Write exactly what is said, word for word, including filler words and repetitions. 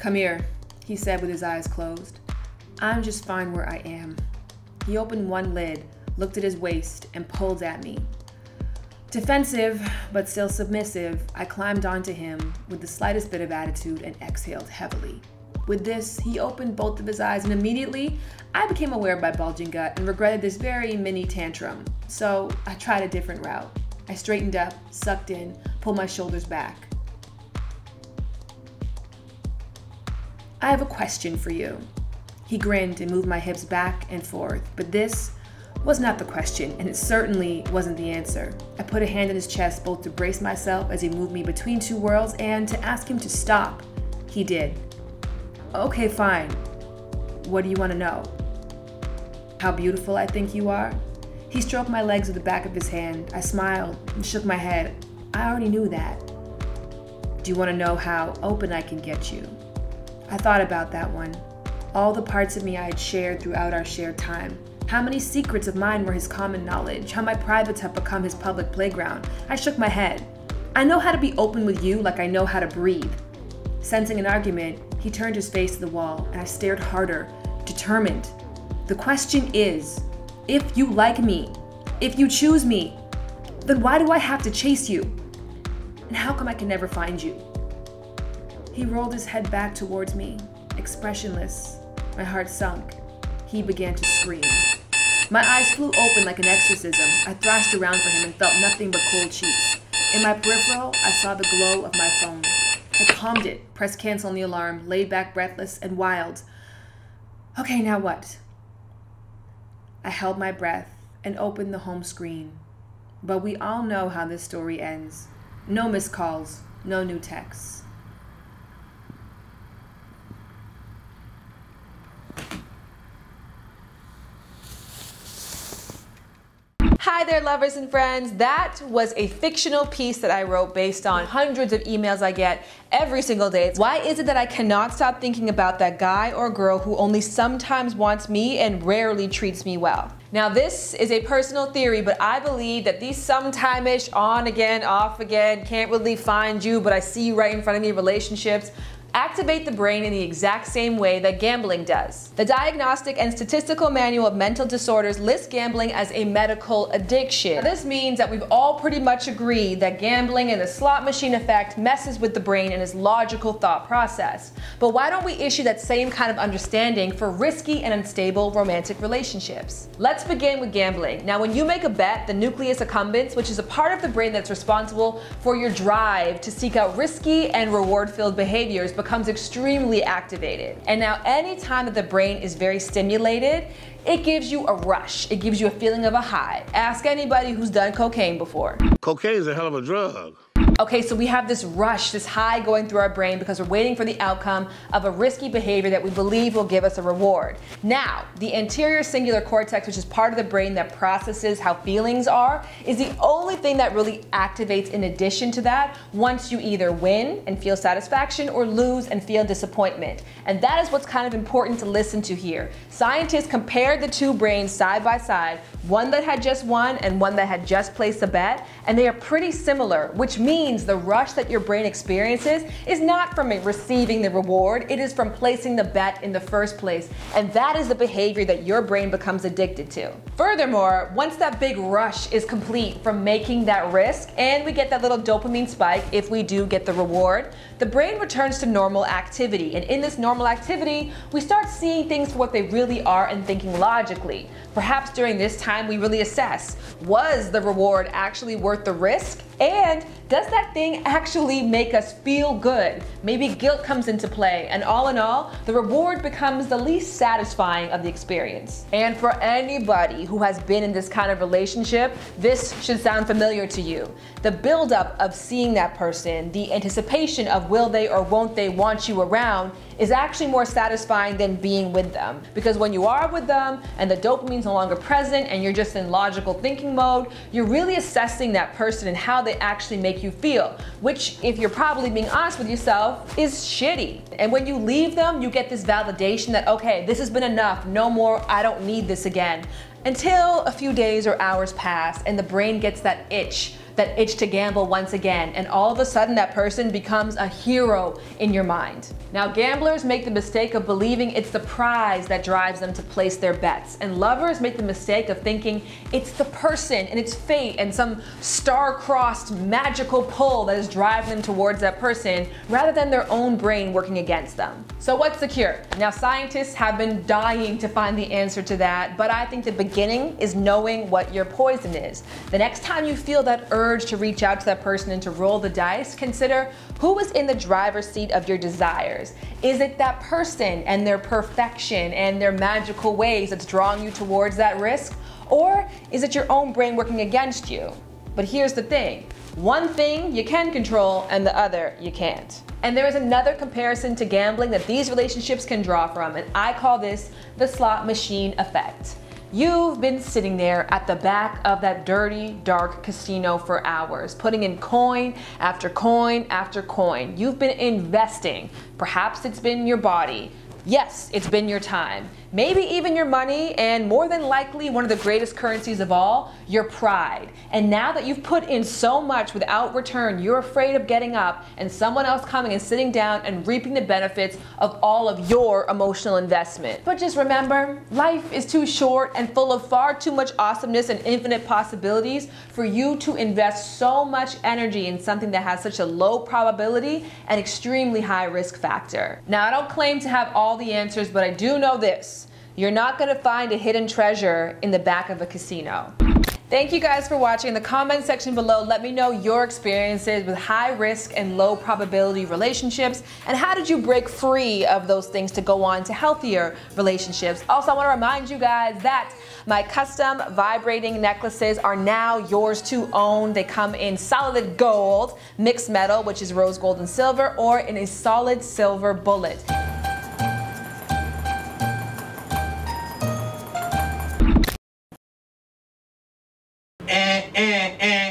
Come here, he said with his eyes closed. I'm just fine where I am. He opened one lid, looked at his waist, and pulled at me. Defensive, but still submissive, I climbed onto him with the slightest bit of attitude and exhaled heavily. With this, he opened both of his eyes, and immediately I became aware of my bulging gut and regretted this very mini tantrum. So I tried a different route. I straightened up, sucked in, pulled my shoulders back. I have a question for you. He grinned and moved my hips back and forth, but this was not the question, and it certainly wasn't the answer. I put a hand on his chest, both to brace myself as he moved me between two worlds and to ask him to stop. He did. Okay, fine. What do you want to know? How beautiful I think you are? He stroked my legs with the back of his hand. I smiled and shook my head. I already knew that. Do you want to know how open I can get you? I thought about that one. All the parts of me I had shared throughout our shared time. How many secrets of mine were his common knowledge? How my privates have become his public playground? I shook my head. I know how to be open with you like I know how to breathe. Sensing an argument, he turned his face to the wall, and I stared harder, determined. The question is, if you like me, if you choose me, then why do I have to chase you? And how come I can never find you? He rolled his head back towards me, expressionless. My heart sunk. He began to scream. My eyes flew open like an exorcism. I thrashed around for him and felt nothing but cold cheeks. In my peripheral, I saw the glow of my phone. I calmed it, pressed cancel on the alarm, laid back breathless and wild. Okay, now what? I held my breath and opened the home screen. But we all know how this story ends. No missed calls, no new texts. Hi there, lovers and friends. That was a fictional piece that I wrote based on hundreds of emails I get every single day. Why is it that I cannot stop thinking about that guy or girl who only sometimes wants me and rarely treats me well? Now, this is a personal theory, but I believe that these sometime-ish, on again, off again, can't really find you, but I see you right in front of me relationships activate the brain in the exact same way that gambling does. The Diagnostic and Statistical Manual of Mental Disorders lists gambling as a medical addiction. Now, this means that we've all pretty much agreed that gambling and the slot machine effect messes with the brain and its logical thought process. But why don't we issue that same kind of understanding for risky and unstable romantic relationships? Let's begin with gambling. Now, when you make a bet, the nucleus accumbens, which is a part of the brain that's responsible for your drive to seek out risky and reward-filled behaviors, becomes extremely activated. And now anytime that the brain is very stimulated, it gives you a rush. It gives you a feeling of a high. Ask anybody who's done cocaine before. Cocaine is a hell of a drug. Okay, so we have this rush, this high going through our brain because we're waiting for the outcome of a risky behavior that we believe will give us a reward. Now, the anterior cingulate cortex, which is part of the brain that processes how feelings are, is the only thing that really activates in addition to that once you either win and feel satisfaction or lose and feel disappointment. And that is what's kind of important to listen to here. Scientists compared the two brains side by side, one that had just won and one that had just placed a bet, and they are pretty similar, which means the rush that your brain experiences is not from receiving the reward, it is from placing the bet in the first place. And that is the behavior that your brain becomes addicted to. Furthermore, once that big rush is complete from making that risk and we get that little dopamine spike if we do get the reward, the brain returns to normal activity. And in this normal activity, we start seeing things for what they really are and thinking logically. Perhaps during this time we really assess, was the reward actually worth the risk? And does that thing actually make us feel good? Maybe guilt comes into play, and all in all, the reward becomes the least satisfying of the experience. And for anybody who has been in this kind of relationship, this should sound familiar to you. The buildup of seeing that person, the anticipation of will they or won't they want you around, is actually more satisfying than being with them. Because when you are with them and the dopamine's no longer present and you're just in logical thinking mode, you're really assessing that person and how they actually make you feel, which, if you're probably being honest with yourself, is shitty. And when you leave them, you get this validation that, okay, this has been enough, no more, I don't need this again. Until a few days or hours pass and the brain gets that itch that itch to gamble once again, and all of a sudden that person becomes a hero in your mind. Now, gamblers make the mistake of believing it's the prize that drives them to place their bets, and lovers make the mistake of thinking it's the person and it's fate and some star-crossed magical pull that is driving them towards that person rather than their own brain working against them. So what's the cure? Now, scientists have been dying to find the answer to that, but I think the beginning is knowing what your poison is. The next time you feel that urge to reach out to that person and to roll the dice, consider who is in the driver's seat of your desires. Is it that person and their perfection and their magical ways that's drawing you towards that risk? Or is it your own brain working against you? But here's the thing. One thing you can control and the other you can't. And there is another comparison to gambling that these relationships can draw from, and I call this the slot machine effect. You've been sitting there at the back of that dirty, dark casino for hours, putting in coin after coin after coin. You've been investing. Perhaps it's been your body. Yes, it's been your time. Maybe even your money, and more than likely, one of the greatest currencies of all, your pride. And now that you've put in so much without return, you're afraid of getting up and someone else coming and sitting down and reaping the benefits of all of your emotional investment. But just remember, life is too short and full of far too much awesomeness and infinite possibilities for you to invest so much energy in something that has such a low probability and extremely high risk factor. Now, I don't claim to have all the answers, but I do know this. You're not gonna find a hidden treasure in the back of a casino. Thank you guys for watching. In the comment section below, let me know your experiences with high risk and low probability relationships, and how did you break free of those things to go on to healthier relationships. Also, I wanna remind you guys that my custom vibrating necklaces are now yours to own. They come in solid gold, mixed metal, which is rose gold and silver, or in a solid silver bullet. And, and, and.